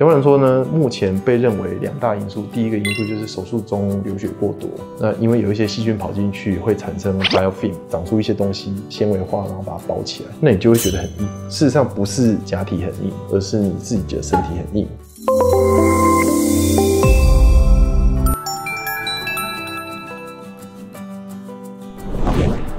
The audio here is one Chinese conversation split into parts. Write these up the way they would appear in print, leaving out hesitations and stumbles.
相关来说呢，目前被认为两大因素，第一个因素就是手术中流血过多，那因为有一些细菌跑进去会产生 biofilm， 长出一些东西纤维化，然后把它包起来，那你就会觉得很硬。事实上不是假体很硬，而是你自己的身体很硬。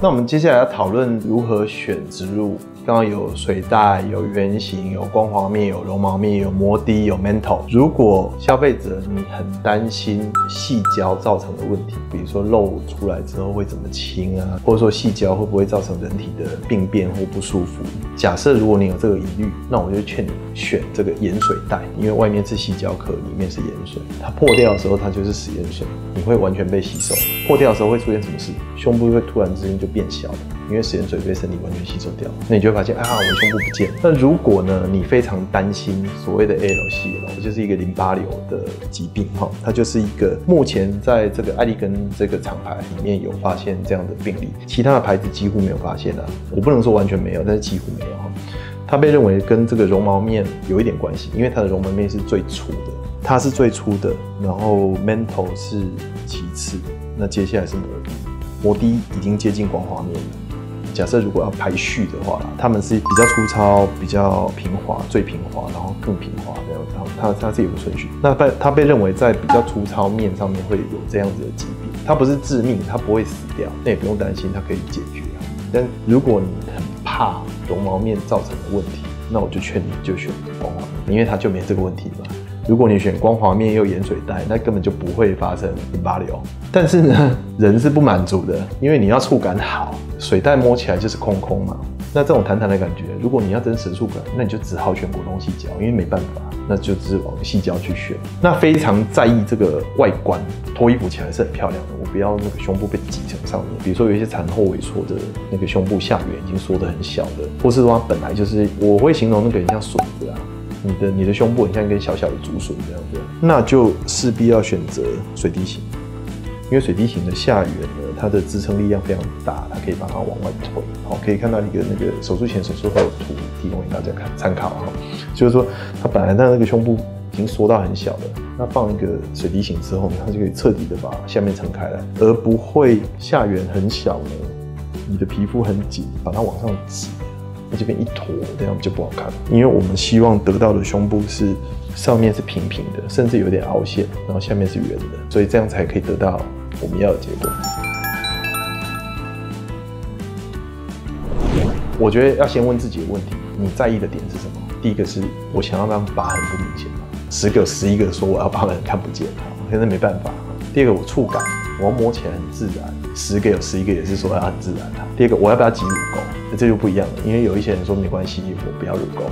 那我们接下来要讨论如何选植入。刚刚有水袋、有圆形、有光滑面、有绒毛面、有摩滴、有 Mentor。如果消费者你很担心细胶造成的问题，比如说漏出来之后会怎么清啊，或者说细胶会不会造成人体的病变或不舒服？假设如果你有这个疑虑，那我就劝你选这个盐水袋，因为外面是细胶壳，里面是盐水，它破掉的时候它就是死盐水，你会完全被吸收。破掉的时候会出现什么事？胸部会突然之间就 变小了，因为食盐水被身体完全吸收掉，那你就会发现啊，我的胸部不见了。那如果呢，你非常担心所谓的 ALCL， 就是一个淋巴瘤的疾病哈，它就是一个目前在这个艾利根这个厂牌里面有发现这样的病例，其他的牌子几乎没有发现啊。我不能说完全没有，但是几乎没有哈。它被认为跟这个绒毛面有一点关系，因为它的绒毛面是最粗的，它是最粗的，然后 Mentor 是其次，那接下来是摩滴。 摩滴已经接近光滑面了。假设如果要排序的话，它们是比较粗糙、比较平滑、最平滑，然后更平滑这样子。它是有个顺序。那它被认为在比较粗糙面上面会有这样子的疾病，它不是致命，它不会死掉，那也不用担心，它可以解决啊。但如果你很怕绒毛面造成的问题，那我就劝你就选光滑面，因为它就没这个问题嘛。 如果你选光滑面又盐水袋，那根本就不会发生淋巴瘤。但是呢，人是不满足的，因为你要触感好，水袋摸起来就是空空嘛。那这种弹弹的感觉，如果你要真实触感，那你就只好选果冻细胶，因为没办法，那就只往细胶去选。那非常在意这个外观，脱衣服起来是很漂亮的，我不要那个胸部被挤成上面。比如说有一些产后萎缩的那个胸部下缘已经缩得很小的，或是说它本来就是，我会形容那个很像笋子啊。 你的胸部很像一根小小的竹笋这样子，那就势必要选择水滴型，因为水滴型的下缘呢，它的支撑力量非常大，它可以把它往外推。好，可以看到一个那个手术前手术后的图，提供给大家看参考哈。就是说，它本来它那个胸部已经缩到很小了，那放一个水滴型之后呢，它就可以彻底的把下面撑开来，而不会下缘很小呢，你的皮肤很紧，把它往上挤。 这边一坨，这样就不好看。因为我们希望得到的胸部是上面是平平的，甚至有点凹陷，然后下面是圆的，所以这样才可以得到我们要的结果。我觉得要先问自己的问题：你在意的点是什么？第一个是我想要让疤痕不明显嘛，10个11个说我要疤痕看不见，可是没办法。第二个我触感，我要摸起来很自然，10个有11个也是说要很自然。第二个我要不要挤乳沟？ 这就不一样了，因为有一些人说没关系，我不要乳沟。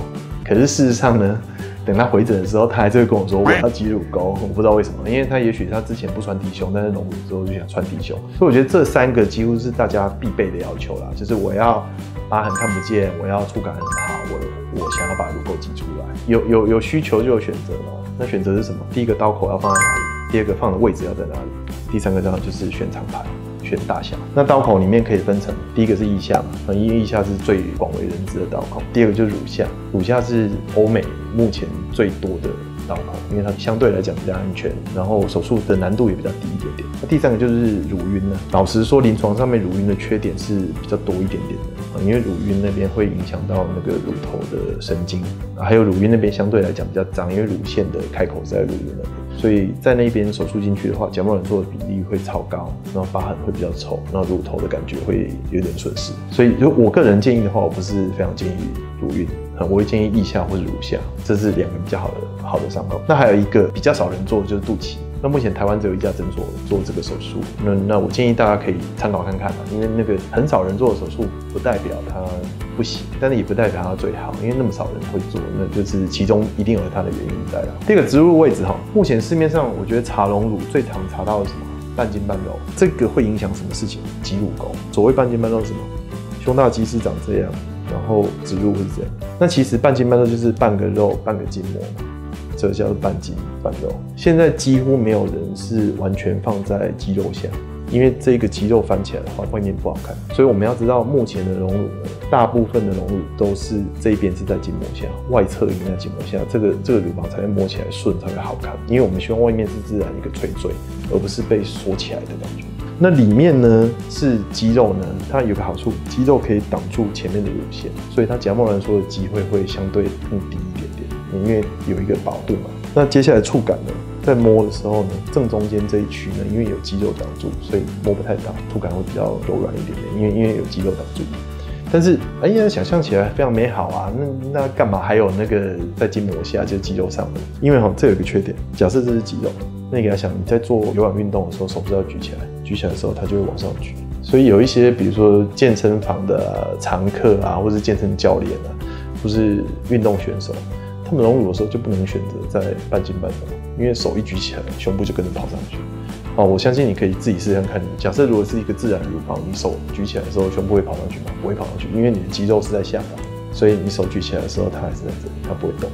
可是事实上呢，等他回诊的时候，他还是会跟我说我要挤乳沟，我不知道为什么，因为他也许他之前不穿低胸，但是隆乳之后就想穿低胸。所以我觉得这3个几乎是大家必备的要求啦，就是我要疤痕看不见，我要触感很好，我想要把乳沟挤出来。有需求就有选择嘛，那选择是什么？第一个刀口要放在哪里？第二个放的位置要在哪里？第三个当然就是选厂牌。 选大小，那刀口里面可以分成，第一个是腋下嘛，因为腋下是最广为人知的刀口。第二个就是乳下，乳下是欧美目前最多的刀口，因为它相对来讲比较安全，然后手术的难度也比较低一点点。那第三个就是乳晕了。老实说，临床上面乳晕的缺点是比较多一点点的，因为乳晕那边会影响到那个乳头的神经，还有乳晕那边相对来讲比较脏，因为乳腺的开口是在乳晕那边。 所以在那边手术进去的话，角膜软座的比例会超高，然后疤痕会比较丑，然后乳头的感觉会有点损失。所以，就我个人建议的话，我不是非常建议乳晕，我会建议腋下或者乳下，这是2个比较好的伤口。那还有一个比较少人做的就是肚脐。 那目前台湾只有一家诊所做这个手术，那我建议大家可以参考看看啊，因为那个很少人做的手术，不代表它不行，但是也不代表它最好，因为那么少人会做，那就是其中一定有它的原因在啦。这个植入位置哈，目前市面上我觉得茶溶乳最常查到的是什么？半筋半肉，这个会影响什么事情？挤乳沟。所谓半筋半肉是什么？胸大肌是长这样，然后植入会是这样。那其实半筋半肉就是半个肉半个筋膜嘛。 这叫做半筋半肉，现在几乎没有人是完全放在肌肉下，因为这个肌肉翻起来的话，外面不好看。所以我们要知道，目前的隆乳，大部分的隆乳都是这一边是在筋膜下，外侧一边在筋膜下，这个乳房才会摸起来顺，才会好看。因为我们希望外面是自然一个垂坠，而不是被锁起来的感觉。 那里面呢是肌肉呢，它有个好处，肌肉可以挡住前面的乳腺，所以它假冒挛缩的机会会相对更低一点点，因为有一个保护嘛。那接下来触感呢，在摸的时候呢，正中间这一区呢，因为有肌肉挡住，所以摸不太到，触感会比较柔软一点点，因为有肌肉挡住。但是哎呀，想象起来非常美好啊，那干嘛还有那个在筋膜下就是肌肉上的？因为这有个缺点，假设这是肌肉。 那你给他想，你在做有氧运动的时候，手不要举起来，举起来的时候，它就会往上举。所以有一些，比如说健身房的常客啊，或是健身教练啊，或是运动选手，他们隆乳的时候就不能选择在半筋半柔，因为手一举起来，胸部就跟着跑上去。哦，我相信你可以自己试看看。假设如果是一个自然乳房，你手举起来的时候，胸部会跑上去吗？不会跑上去，因为你的肌肉是在下方，所以你手举起来的时候，它还是在这里，它不会动。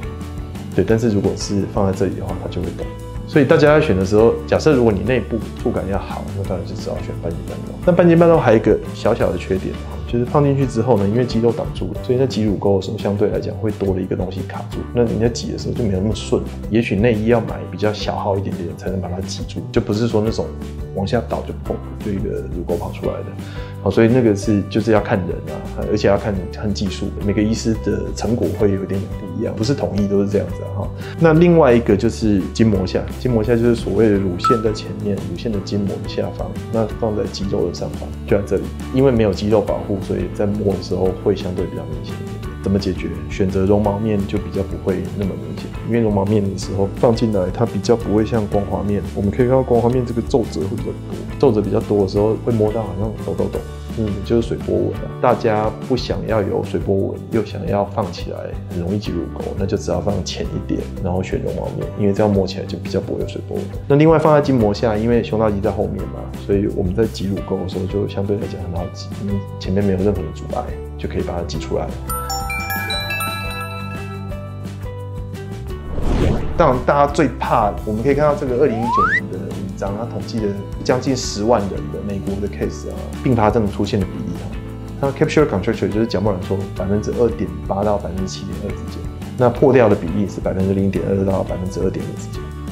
对，但是如果是放在这里的话，它就会动。 所以大家在选的时候，假设如果你内部触感要好，那当然就只好选半筋半柔。那半筋半柔还有一个小小的缺点，就是放进去之后呢，因为肌肉挡住了，所以在挤乳沟的时候，相对来讲会多了一个东西卡住。那你在挤的时候就没有那么顺，也许内衣要买比较小号一点点才能把它挤住，就不是说那种往下倒就砰就一个乳沟跑出来的。好，所以那个就是要看人啊，而且要看技术，每个医师的成果会有点不一样，不是统一都是这样子啊。那另外一个就是筋膜下。 筋膜下就是所谓的乳腺在前面，乳腺的筋膜的下方，那放在肌肉的上方，就在这里。因为没有肌肉保护，所以在摸的时候会相对比较明显一点。怎么解决？选择绒毛面就比较不会那么明显，因为绒毛面的时候放进来，它比较不会像光滑面。我们可以看到光滑面这个皱褶会比较多，皱褶比较多的时候会摸到好像抖抖抖。 就是水波纹啊，大家不想要有水波纹，又想要放起来很容易挤乳沟，那就只好放浅一点，然后选绒毛面，因为这样摸起来就比较不会有水波纹。那另外放在筋膜下，因为胸大肌在后面嘛，所以我们在挤乳沟的时候就相对来讲很好挤，因为前面没有任何的阻碍，就可以把它挤出来。 当然，大家最怕，我们可以看到这个2019年的文章，它统计了将近10万人的美国的 case 啊，并发症出现的比例啊，它 capsular contracture 就是假冒挛缩2.8%到7.2% 之间，那破掉的比例是0.2%到2.5%之间，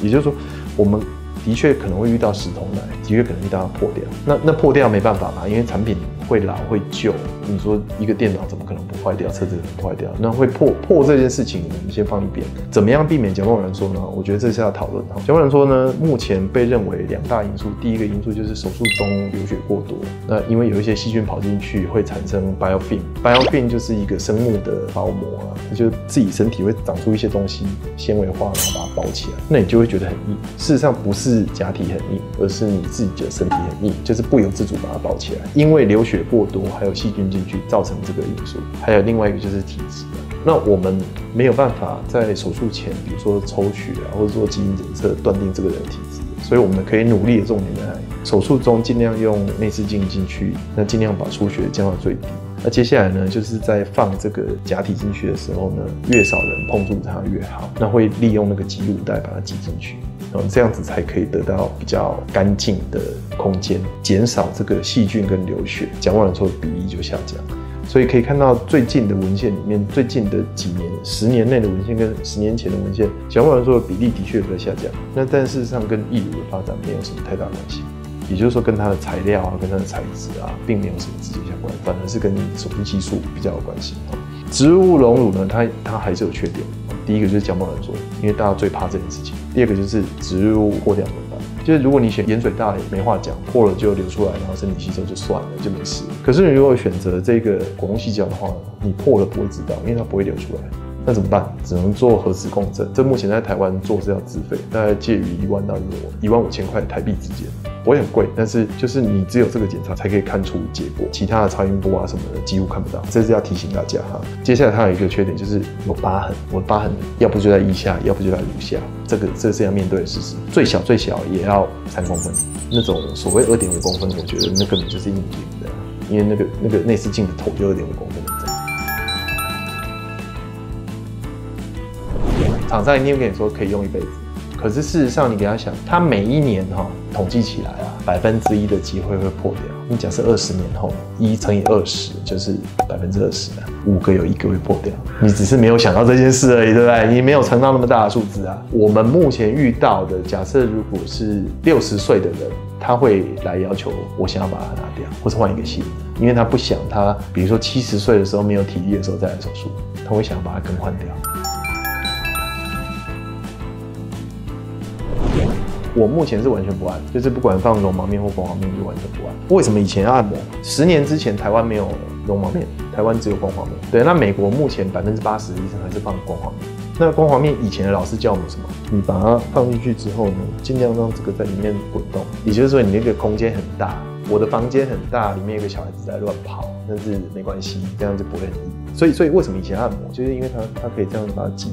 也就是说，我们的确可能会遇到石头奶，的确可能遇到破掉，那破掉没办法嘛，因为产品会老会旧，你说一个电脑怎么可能？ 坏掉，车子坏掉，那会破这件事情，我们先放一边。怎么样避免假冒挛缩呢？我觉得这是要讨论。假冒挛缩呢，目前被认为2大因素，第一个因素就是手术中流血过多，那因为有一些细菌跑进去会产生 biofilm 就是一个生物的包膜啊，就是自己身体会长出一些东西，纤维化，然后把它包起来，那你就会觉得很硬。事实上不是假体很硬，而是你自己的身体很硬，就是不由自主把它包起来，因为流血过多还有细菌进去造成这个因素。 还有另外一个就是体质，那我们没有办法在手术前，比如说抽血啊，或者做基因检测断定这个人的体质，所以我们可以努力的重点在手术中尽量用内视镜进去，那尽量把出血降到最低。那接下来呢，就是在放这个假体进去的时候呢，越少人碰触它越好，那会利用那个挤乳带把它挤进去。 然后这样子才可以得到比较干净的空间，减少这个细菌跟流血，假冒挛缩的比例就下降。所以可以看到最近的文献里面，最近的几年、10年内的文献跟10年前的文献，假冒挛缩的比例的确有在下降。那但事实上跟义乳的发展没有什么太大关系，也就是说跟它的材料啊、跟它的材质啊，并没有什么直接相关，反而是跟手术技术比较有关系。植物隆乳呢，它还是有缺点。 第一个就是假冒挛缩，因为大家最怕这件事情。第二个就是植入破掉怎么办？就是如果你选盐水大也没话讲，破了就流出来，然后身体吸收就算了，就没事。可是你如果选择这个果冻细胶的话，你破了不会知道，因为它不会流出来。那怎么办？只能做核磁共振。这目前在台湾做是要自费，大概介于1万到15000块台币之间，不会很贵。但是就是你只有这个检查才可以看出结果，其他的超音波啊什么的几乎看不到。这是要提醒大家哈。接下来它有一个缺点就是有疤痕，我的疤痕要不就在腋下，要不就在乳下，这是要面对的事实。最小最小也要3公分，那种所谓2.5公分，我觉得那根本就是硬顶的，因为那个内视镜的头就2.5公分的。 厂商一定会跟你说可以用一辈子，可是事实上，你给他想，他每一年统计起来啊，1%的机会会破掉。你假设20年后，1×20就是20%，5个有1个会破掉。你只是没有想到这件事而已，对不对？你没有乘到那么大的数字啊。我们目前遇到的，假设如果是60岁的人，他会来要求我想要把它拿掉，或是换一个新的，因为他不想他，比如说70岁的时候没有体力的时候再来手术，他会想要把它更换掉。 我目前是完全不按，就是不管放绒毛面或光滑面，就完全不按。为什么以前按摩？10年之前台湾没有绒毛面，台湾只有光滑面。对，那美国目前80%的医生还是放光滑面。那光滑面以前的老师教我们什么？你把它放进去之后呢，尽量让这个在里面滚动，也就是说你那个空间很大。 我的房间很大，里面有个小孩子在乱跑，但是没关系，这样就不会很硬。所以为什么以前按摩，就是因为它可以这样把它挤，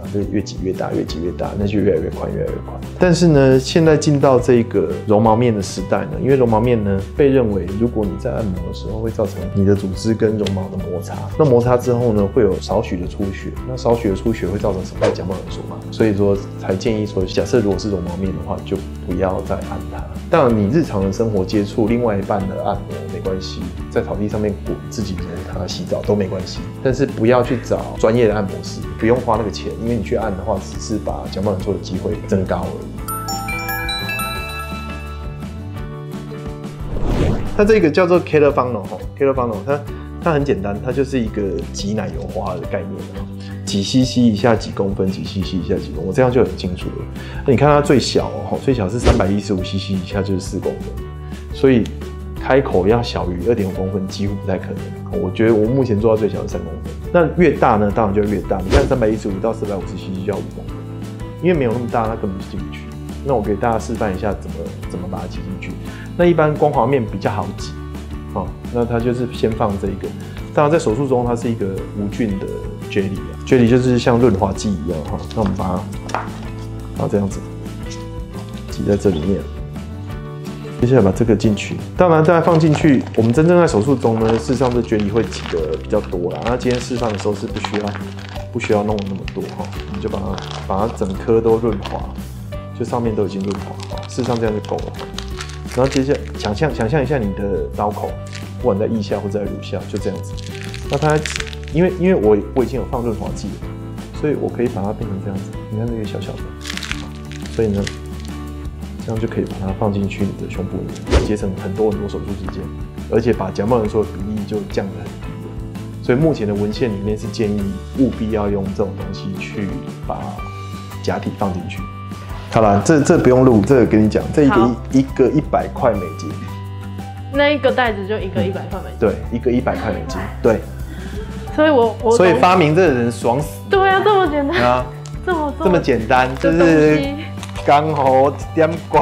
把这个越挤越大，越挤越大，那就越来越宽，越来越宽。但是呢，现在进到这个绒毛面的时代呢，因为绒毛面呢被认为，如果你在按摩的时候会造成你的组织跟绒毛的摩擦，那摩擦之后呢会有少许的出血，那少许的出血会造成什么？讲不好说嘛。所以说才建议说，假设如果是绒毛面的话，就不要再按它。当然，你日常的生活接触。 另外一半的按摩没关系，在草地上面滚，自己给他洗澡都没关系，但是不要去找专业的按摩师，不用花那个钱，因为你去按的话，只是把脚板做的机会增高而已。 它这个叫做 Keller Funnel 哈 ，Keller Funnel 它很简单，它就是一个挤奶油花的概念，几 cc 一下几公分，几 cc 一下几公分，我这样就很清楚了。你看它最小哦，最小是315cc 以下就是4公分。 所以开口要小于2.5公分几乎不太可能。我觉得我目前做到最小是3公分。那越大呢，当然就越大。你看315到450cc 就要5公分，因为没有那么大，它根本就进不去。那我给大家示范一下怎么把它挤进去。那一般光滑面比较好挤，哦，那它就是先放这一个。当然在手术中它是一个无菌的 jelly 就是像润滑剂一样哈。那我们把它这样子挤在这里面。 接下来把这个进去，当然再放进去。我们真正在手术中呢，事实上这jelly会挤得比较多啦。那今天示范的时候是不需要弄那么多哈，你就把它整颗都润滑，就上面都已经润滑哈。事实上这样就够了。然后接下来想象一下你的刀口，不管在腋下或者在乳下，就这样子。那它因为我已经有放润滑剂了，所以我可以把它变成这样子。你看这个小小的，所以呢。 这样就可以把它放进去你的胸部里面，节省很多很多手术时间，而且把假冒人说的比例就降得很低了。所以目前的文献里面是建议务必要用这种东西去把假体放进去。好啦，这不用录，这个跟你讲，这一个100块美金，那一个袋子就一个100块美金，对，一个100块美金，对。所以所以发明这个人爽死。对啊，这么简单啊，这么简单，就是。 刚好点关